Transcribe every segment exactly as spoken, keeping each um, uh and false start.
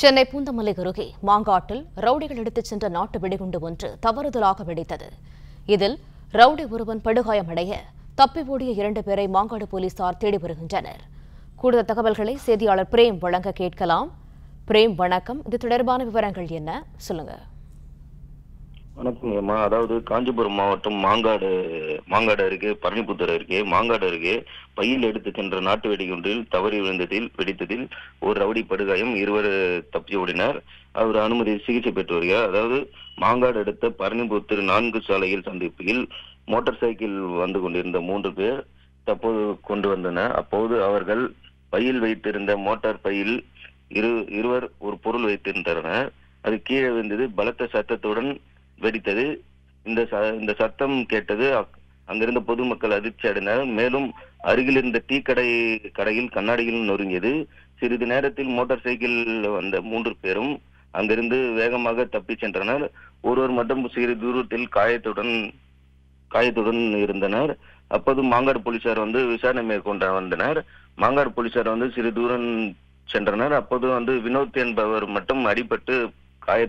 சென்னை பூந்தமல்லை அருகே மாங்காட்டில் ரவுடிகள் எடுத்துச் சென்ற நாட்டு வெடிகுண்டு ஒன்று தவறுதலாக வெடித்தது. இதில் ரவுடி ஒருவன் படுகாயமடைய தப்பி ஓடிய இரண்டு பேரை மாங்காடு போலீசார் தேடி வருகின்றனர். கூடுதல் தகவல்களை செய்தியாளர் பிரேம் வழங்க கேட்கலாம். பிரேம், வணக்கம். இது தொடர்பான விவரங்கள் என்ன சொல்லுங்க. வணக்கங்கம்மா. அதாவது காஞ்சிபுரம் மாவட்டம் மாங்காடு மாங்காடு அருகே பரணிபுத்தூர் அருகே மாங்காடு அருகே பையில் எடுத்துக்கின்ற நாட்டு வெடிகுன்றில் தவறி விழுந்ததில் வெடித்ததில் ஒரு ரவுடி படுகாயம், இருவர் தப்பி ஓடினார். அவர் அனுமதி சிகிச்சை பெற்று வருகிறார். அதாவது மாங்காடு அடுத்த பரணிபுத்தூர் நான்கு சாலையில் சந்திப்பில் மோட்டார் சைக்கிள் வந்து கொண்டிருந்த மூன்று பேர் தற்போது கொண்டு வந்தனர். அப்போது அவர்கள் பையில் வைத்திருந்த மோட்டார் பையில் இரு இருவர் ஒரு பொருள் வைத்திருந்தனர். அது கீழே விழுந்தது. பலத்த சத்தத்துடன் வெடித்தது. இந்த இந்த சத்தம் கேட்டது அங்கிருந்த பொதுமக்கள் அதிர்ச்சி அடைந்தார். மேலும் அருகில் இருந்த டீ கடை கடையில் கண்ணாடியில் நொறுங்கியது. சிறிது நேரத்தில் மோட்டார் சைக்கிள் வந்த மூன்று பேரும் அங்கிருந்து வேகமாக தப்பிச் சென்றனர். ஒருவர் மட்டும் சிறிது தூரத்தில் காயத்துடன் காயத்துடன் இருந்தனர். அப்போது மாங்காடு போலீசார் வந்து விசாரணை மேற்கொண்டு வந்தனர். மாங்காடு போலீசார் வந்து சிறிது தூரம் சென்றனர். அப்போது வந்து வினோத் என்பவர் மட்டும் அடிபட்டு காய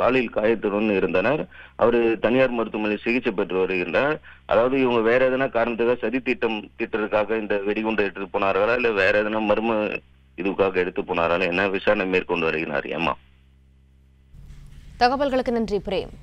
காலில் காயத்துடன் இருந்தனர். அவர் தனியார் மருத்துவமனையில் சிகிச்சை பெற்று வருகின்றனர். அதாவது இவங்க வேற எதனா காரணத்துக்காக சதி திட்டம் திட்டத்திற்காக இந்த வெடிகுண்டு எடுத்து போனார்களா, இல்ல வேற எதனா மர்ம இதுக்காக எடுத்து போனாரா என்ன விசாரணை மேற்கொண்டு வருகிறார். ஏமா, தகவல்களுக்கு நன்றி பிரேம்.